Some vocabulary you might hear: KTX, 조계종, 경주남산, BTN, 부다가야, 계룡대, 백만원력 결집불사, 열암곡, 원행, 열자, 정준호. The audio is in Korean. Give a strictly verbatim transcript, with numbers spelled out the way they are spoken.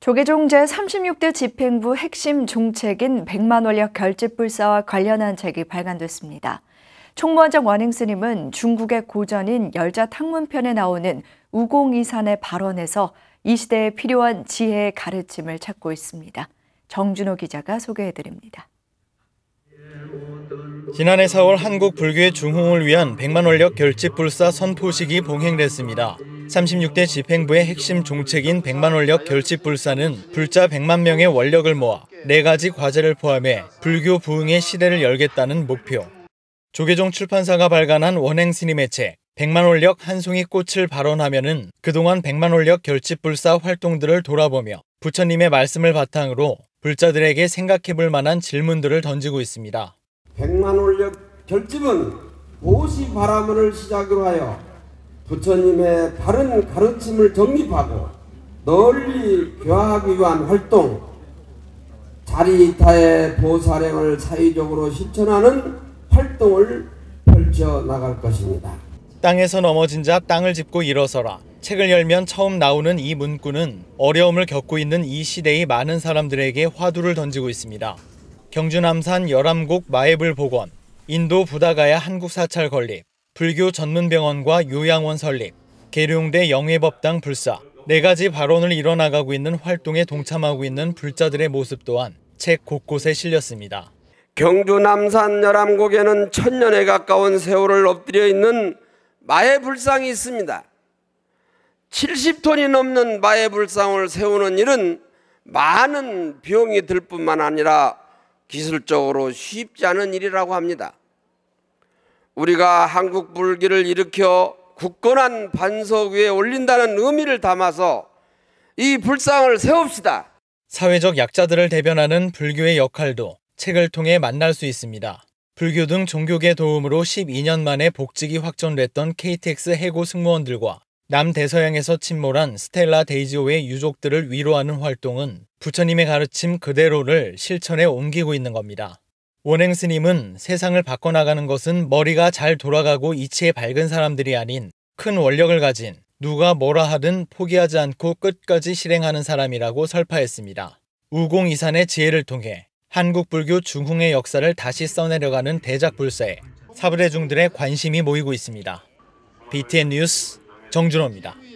조계종 제삼십육 대 집행부 핵심 종책인 백만원력 결집불사와 관련한 책이 발간됐습니다. 총무원장 원행스님은 중국의 고전인 열자 탕문편에 나오는 우공이산의 발언에서 이 시대에 필요한 지혜의 가르침을 찾고 있습니다. 정준호 기자가 소개해드립니다. 지난해 사월 한국 불교의 중흥을 위한 백만원력 결집불사 선포식이 봉행됐습니다. 삼십육 대 집행부의 핵심 종책인 백만원력 결집불사는 불자 백만 명의 원력을 모아 네 가지 과제를 포함해 불교 부흥의 시대를 열겠다는 목표. 조계종 출판사가 발간한 원행 스님의 책 백만원력 한 송이 꽃을 발언하면은 그동안 백만원력 결집불사 활동들을 돌아보며 부처님의 말씀을 바탕으로 불자들에게 생각해볼 만한 질문들을 던지고 있습니다. 백만원력 결집은 보시 바라문을 시작으로 하여 부처님의 바른 가르침을 정립하고 널리 교화하기 위한 활동, 자리타의 보살행을 사회적으로 실천하는 활동을 펼쳐나갈 것입니다. 땅에서 넘어진 자 땅을 짚고 일어서라. 책을 열면 처음 나오는 이 문구는 어려움을 겪고 있는 이 시대의 많은 사람들에게 화두를 던지고 있습니다. 경주남산 열암곡 마애불 복원, 인도 부다가야 한국 사찰 건립, 불교 전문병원과 요양원 설립, 계룡대 영회법당 불사, 네 가지 발언을 이뤄나가고 있는 활동에 동참하고 있는 불자들의 모습 또한 책 곳곳에 실렸습니다. 경주남산 열암곡에는 천년에 가까운 세월을 엎드려 있는 마애불상이 있습니다. 칠십 톤이 넘는 마애불상을 세우는 일은 많은 비용이 들 뿐만 아니라 기술적으로 쉽지 않은 일이라고 합니다. 우리가 한국 불교를 일으켜 굳건한 반석 위에 올린다는 의미를 담아서 이 불상을 세웁시다. 사회적 약자들을 대변하는 불교의 역할도 책을 통해 만날 수 있습니다. 불교 등 종교계 도움으로 십이 년 만에 복직이 확정됐던 케이티엑스 해고 승무원들과 남대서양에서 침몰한 스텔라 데이지오의 유족들을 위로하는 활동은 부처님의 가르침 그대로를 실천에 옮기고 있는 겁니다. 원행 스님은 세상을 바꿔나가는 것은 머리가 잘 돌아가고 이치에 밝은 사람들이 아닌 큰 원력을 가진 누가 뭐라 하든 포기하지 않고 끝까지 실행하는 사람이라고 설파했습니다. 우공이산의 지혜를 통해 한국 불교 중흥의 역사를 다시 써내려가는 대작불사에 사부대중들의 관심이 모이고 있습니다. 비티엔 뉴스 정준호입니다.